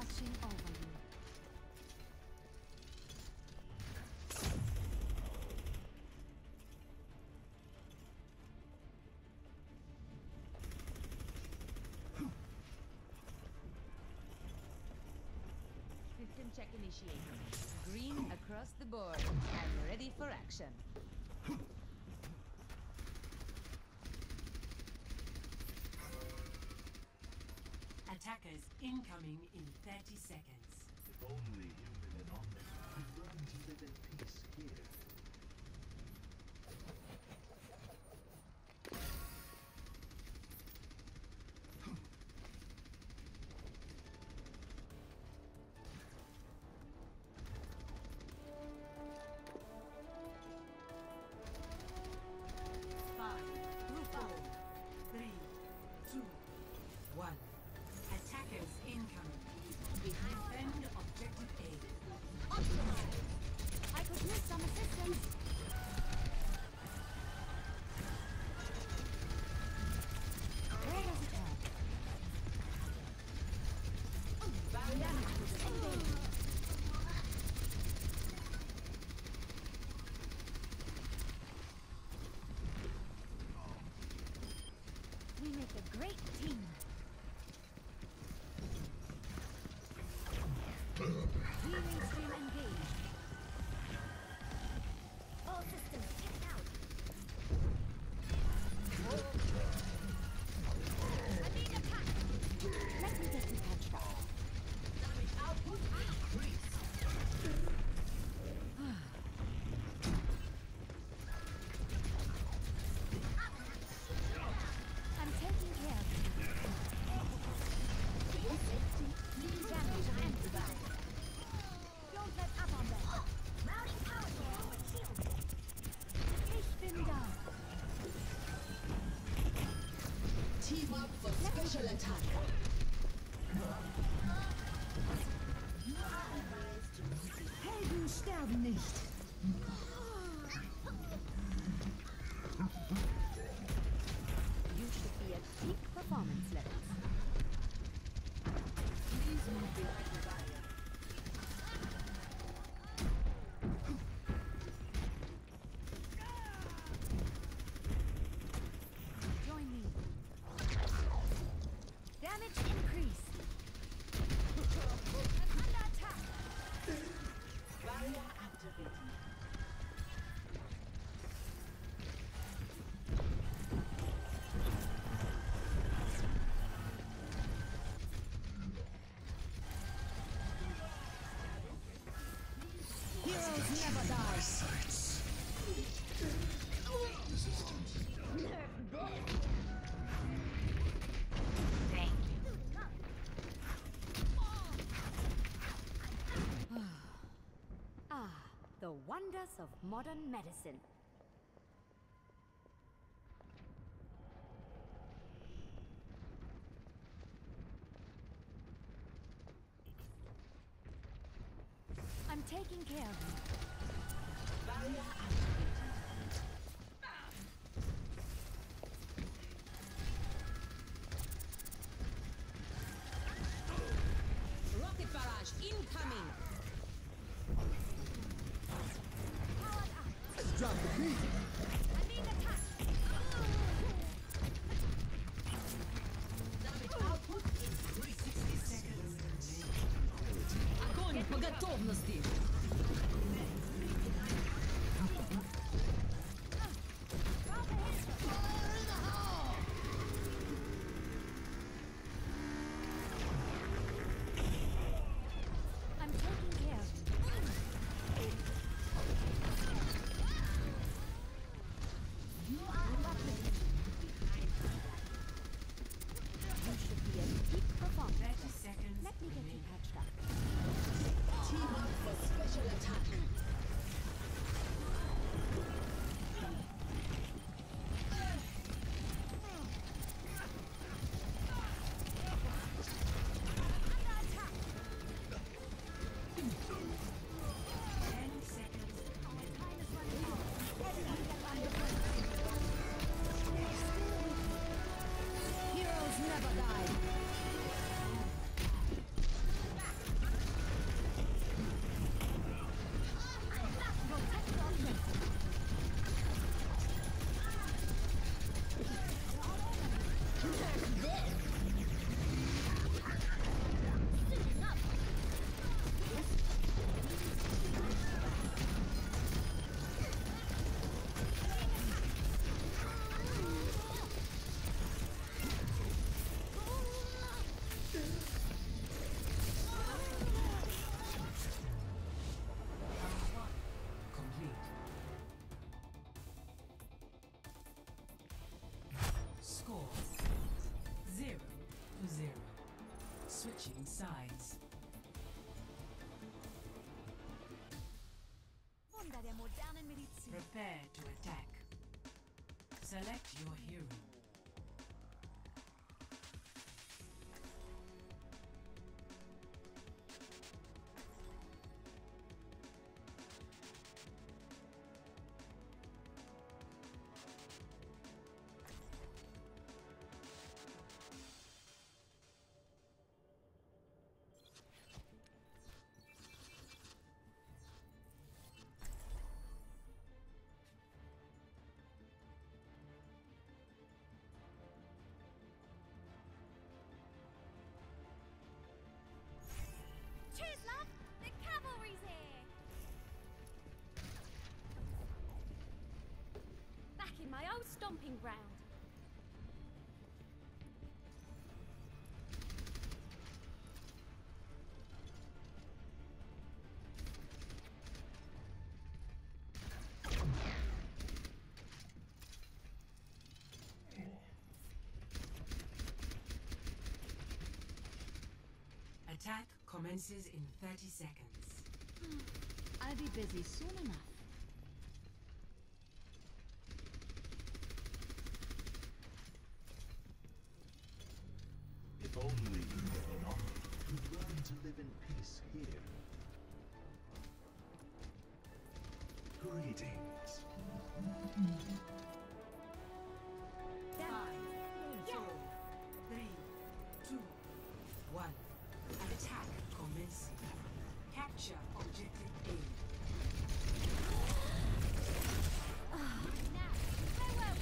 watching over you. System check initiated. Green across the board. I'm ready for action. Attackers incoming in 30 seconds. If only you were an omni, we learn to live in peace here. The wonders of modern medicine. I'm taking care of you. Barrier activated. Rocket barrage incoming. Drop the beat! I need a touch! Damage output increased 60 seconds. Огонь по готовности! Switching sides. Prepare to attack. Select your hero. My old stomping ground. Attack commences in 30 seconds. I'll be busy soon enough. Greetings. Five, four, three, two, one. An attack commencing. Capture objective A. Now, farewell.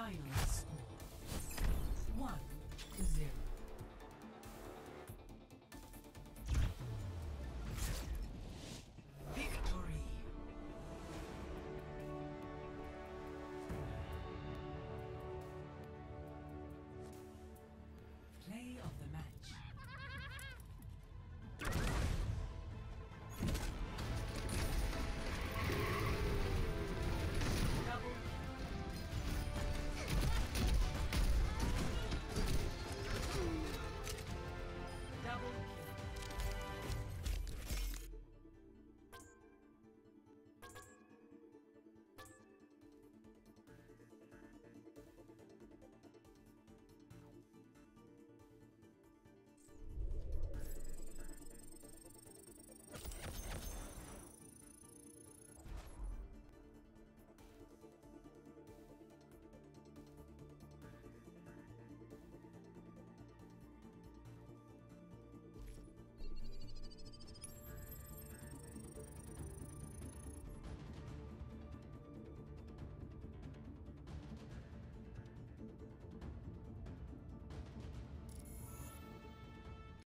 Finals.